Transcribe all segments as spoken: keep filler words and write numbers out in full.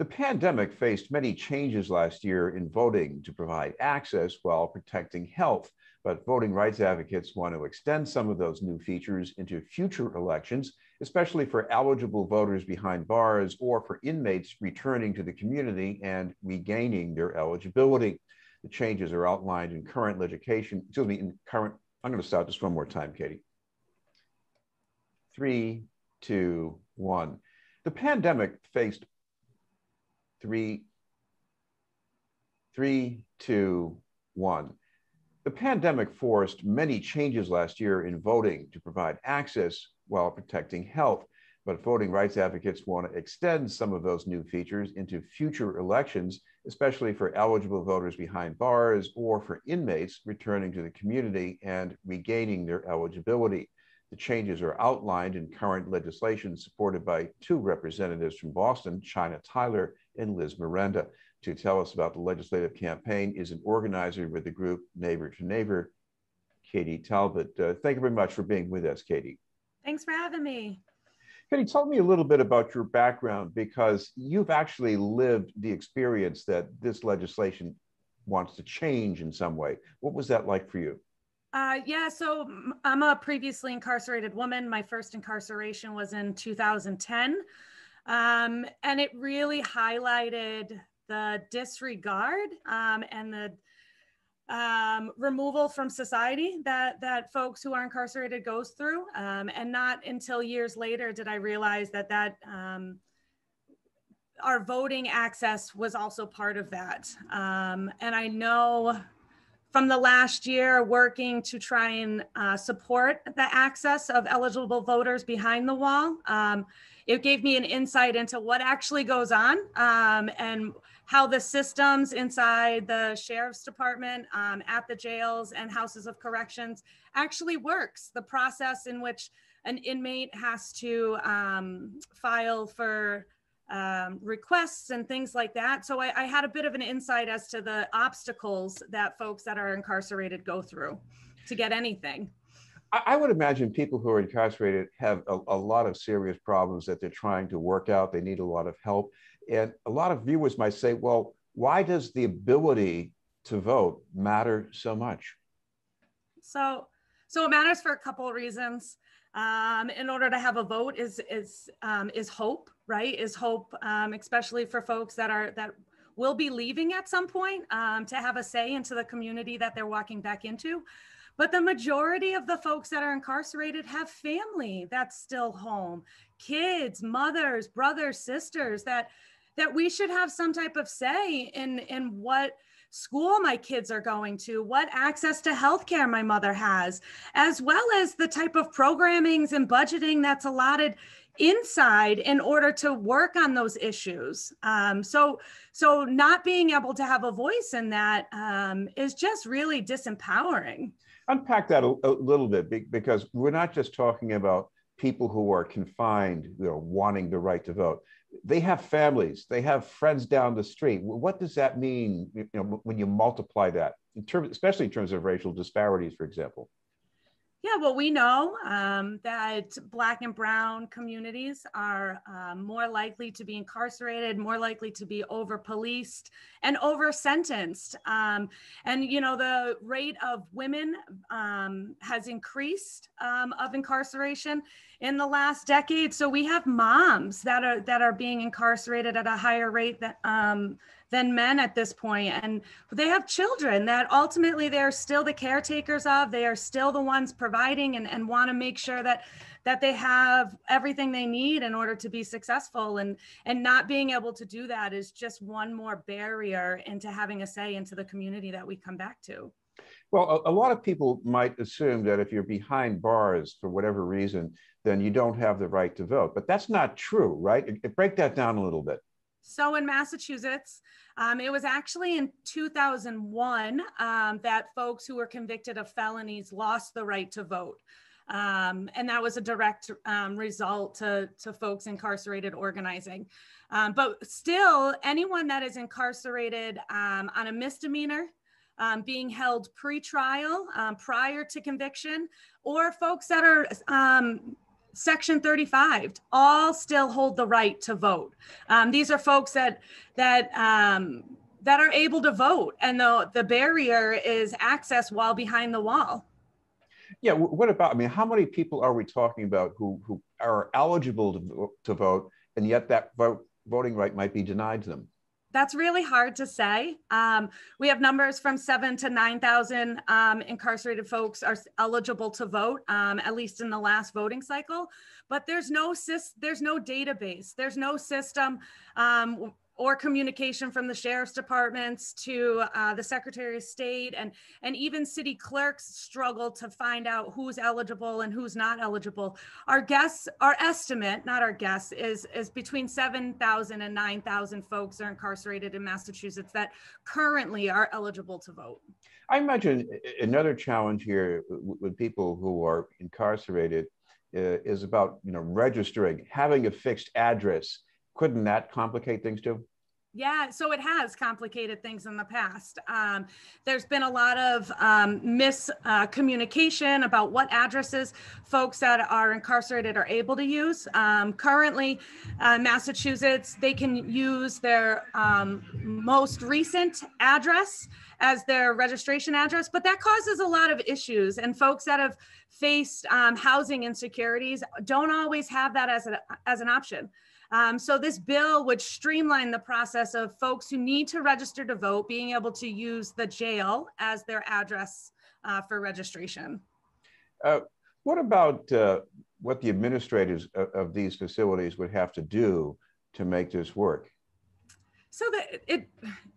The pandemic faced many changes last year in voting to provide access while protecting health, but voting rights advocates want to extend some of those new features into future elections, especially for eligible voters behind bars or for inmates returning to the community and regaining their eligibility. The changes are outlined in current legislation, excuse me, in current, I'm going to stop just one more time, Katie. Three, two, one. The pandemic faced Three, three, two, one. The pandemic forced many changes last year in voting to provide access while protecting health, but voting rights advocates want to extend some of those new features into future elections, especially for eligible voters behind bars or for inmates returning to the community and regaining their eligibility. The changes are outlined in current legislation supported by two representatives from Boston, Chyna Tyler and Liz Miranda. To tell us about the legislative campaign is an organizer with the group Neighbor to Neighbor, Katie Talbot. Uh, thank you very much for being with us, Katie. Thanks for having me. Katie, tell me a little bit about your background, because you've actually lived the experience that this legislation wants to change in some way. What was that like for you? Uh, yeah, so I'm a previously incarcerated woman. My first incarceration was in two thousand ten. Um, and it really highlighted the disregard um, and the um, removal from society that, that folks who are incarcerated goes through. Um, and not until years later did I realize that, that um, our voting access was also part of that. Um, and I know from the last year working to try and uh, support the access of eligible voters behind the wall. Um, it gave me an insight into what actually goes on um, and how the systems inside the sheriff's department, um, at the jails and houses of corrections actually works. The process in which an inmate has to um, file for Um, requests and things like that. So I, I had a bit of an insight as to the obstacles that folks that are incarcerated go through to get anything. I, I would imagine people who are incarcerated have a, a lot of serious problems that they're trying to work out. They need a lot of help. And a lot of viewers might say, well, why does the ability to vote matter so much? So, so it matters for a couple of reasons. Um, in order to have a vote is, is, um, is hope, right? Is hope, um, especially for folks that are, that will be leaving at some point, um, to have a say into the community that they're walking back into. But the majority of the folks that are incarcerated have family that's still home, kids, mothers, brothers, sisters, that, that we should have some type of say in, in what school my kids are going to, what access to healthcare my mother has, as well as the type of programmings and budgeting that's allotted inside in order to work on those issues. Um, so, so not being able to have a voice in that um, is just really disempowering. Unpack that a, a little bit, because we're not just talking about people who are confined, you know, wanting the right to vote. They have families, they have friends down the street. What does that mean, you know, when you multiply that, in terms, especially in terms of racial disparities, for example? Yeah, well, we know um, that Black and Brown communities are uh, more likely to be incarcerated, more likely to be over-policed and over-sentenced. Um, and, you know, the rate of women um, has increased um, of incarceration in the last decade. So we have moms that are, that are being incarcerated at a higher rate that, um, than men at this point. And they have children that ultimately they're still the caretakers of, they are still the ones providing and, and want to make sure that, that they have everything they need in order to be successful. And, and not being able to do that is just one more barrier into having a say into the community that we come back to. Well, a, a lot of people might assume that if you're behind bars for whatever reason, then you don't have the right to vote, but that's not true, right? It, it, break that down a little bit. So in Massachusetts, um, it was actually in two thousand one um, that folks who were convicted of felonies lost the right to vote. Um, and that was a direct um, result to, to folks incarcerated organizing. Um, but still, anyone that is incarcerated um, on a misdemeanor, Um, being held pre-trial um, prior to conviction, or folks that are um, Section thirty-five all still hold the right to vote. Um, these are folks that that um, that are able to vote, and the the barrier is access while behind the wall. Yeah, what about, I mean, how many people are we talking about who, who are eligible to, to vote, and yet that vote, voting right might be denied to them? That's really hard to say. Um, we have numbers from seven to nine thousand um, incarcerated folks are eligible to vote, um, at least in the last voting cycle, but there's no, there's no database, there's no system um, or communication from the sheriff's departments to uh, the Secretary of State, and, and even city clerks struggle to find out who's eligible and who's not eligible. Our guess, our estimate, not our guess, is, is between seven thousand and nine thousand folks are incarcerated in Massachusetts that currently are eligible to vote. I imagine another challenge here with people who are incarcerated uh, is about, you know, registering, having a fixed address. Couldn't that complicate things too? Yeah, so it has complicated things in the past. Um, there's been a lot of um, miscommunication uh, about what addresses folks that are incarcerated are able to use. Um, currently, uh, Massachusetts, they can use their um, most recent address as their registration address, but that causes a lot of issues, and folks that have faced um, housing insecurities don't always have that as, a, as an option. Um, so this bill would streamline the process of folks who need to register to vote being able to use the jail as their address uh, for registration. Uh, what about uh, what the administrators of, of these facilities would have to do to make this work? So that it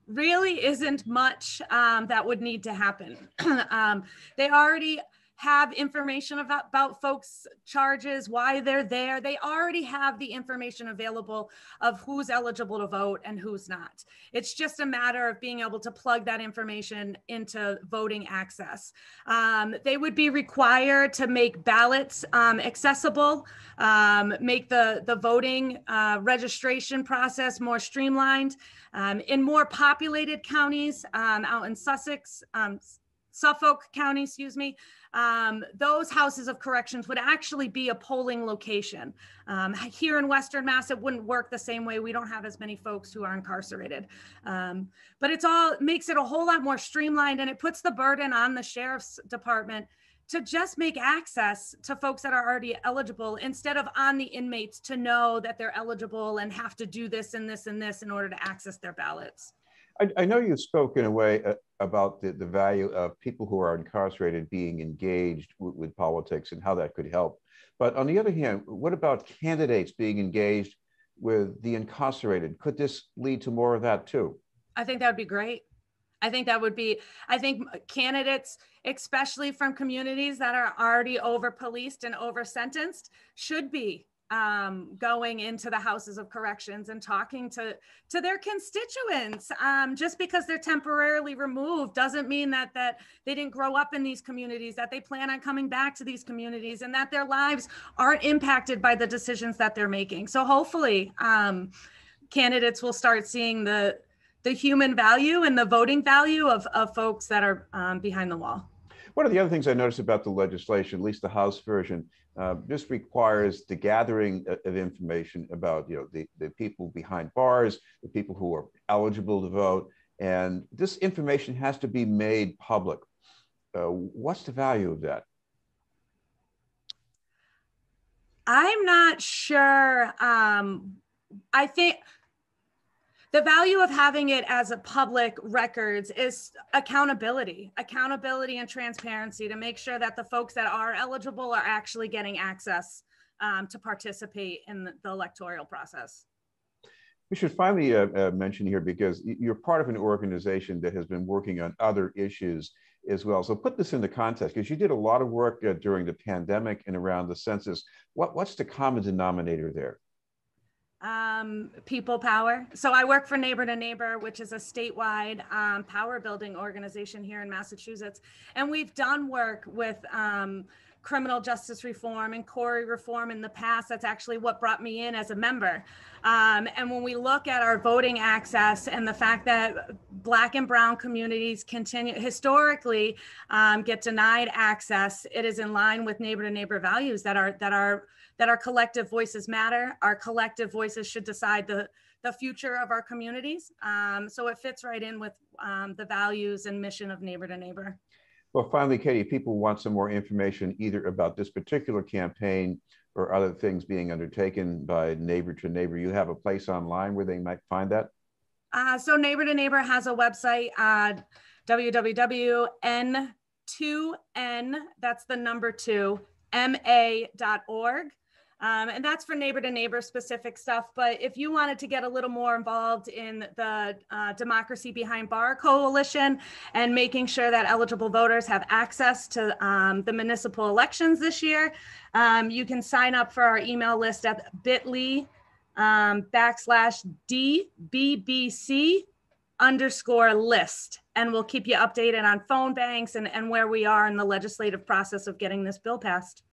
really isn't much um, that would need to happen. um, they already have information about, about folks' charges, why they're there. They already have the information available of who's eligible to vote and who's not. It's just a matter of being able to plug that information into voting access. Um, they would be required to make ballots um, accessible, um, make the, the voting uh, registration process more streamlined. Um, in more populated counties um, out in Sussex, um, Suffolk County, excuse me, um, those houses of corrections would actually be a polling location. Um, here in Western Mass, it wouldn't work the same way. We don't have as many folks who are incarcerated. Um, but it's all, makes it a whole lot more streamlined, and it puts the burden on the sheriff's department to just make access to folks that are already eligible instead of on the inmates to know that they're eligible and have to do this and this and this in order to access their ballots. I, I know you spoke in a way uh, about the, the value of people who are incarcerated being engaged with politics and how that could help. But on the other hand, what about candidates being engaged with the incarcerated? Could this lead to more of that too? I think that would be great. I think that would be, I think candidates, especially from communities that are already over-policed and over-sentenced, should be Um, going into the houses of corrections and talking to, to their constituents. Um, just because they're temporarily removed doesn't mean that, that they didn't grow up in these communities, that they plan on coming back to these communities, and that their lives aren't impacted by the decisions that they're making. So hopefully um, candidates will start seeing the, the human value and the voting value of, of folks that are um, behind the wall. One of the other things I noticed about the legislation, at least the House version, uh, just requires the gathering of information about, you know, the, the people behind bars, the people who are eligible to vote, and this information has to be made public. Uh, what's the value of that? I'm not sure. Um, I think the value of having it as a public records is accountability, accountability and transparency to make sure that the folks that are eligible are actually getting access um, to participate in the electoral process. We should finally uh, uh, mention here, because you're part of an organization that has been working on other issues as well. So put this into context, because you did a lot of work uh, during the pandemic and around the census. What, what's the common denominator there? Um, people power. So I work for Neighbor to Neighbor, which is a statewide um, power building organization here in Massachusetts. And we've done work with um, criminal justice reform and Cori reform in the past. That's actually what brought me in as a member. Um, and when we look at our voting access and the fact that Black and Brown communities continue historically um, get denied access. It is in line with neighbor to neighbor values that are that are that our collective voices matter. Our collective voices should decide the the future of our communities. Um, so it fits right in with um, the values and mission of neighbor to neighbor. Well, finally, Katie, if people want some more information either about this particular campaign or other things being undertaken by Neighbor to Neighbor, you have a place online where they might find that? Uh, so Neighbor to Neighbor has a website, uh, w w w dot n two n, that's the number two, m a dot org. Um, and that's for neighbor to neighbor specific stuff. But if you wanted to get a little more involved in the uh, Democracy Behind Bar Coalition and making sure that eligible voters have access to um, the municipal elections this year, um, you can sign up for our email list at bit dot l y um, backslash D B B C underscore list. And we'll keep you updated on phone banks and, and where we are in the legislative process of getting this bill passed.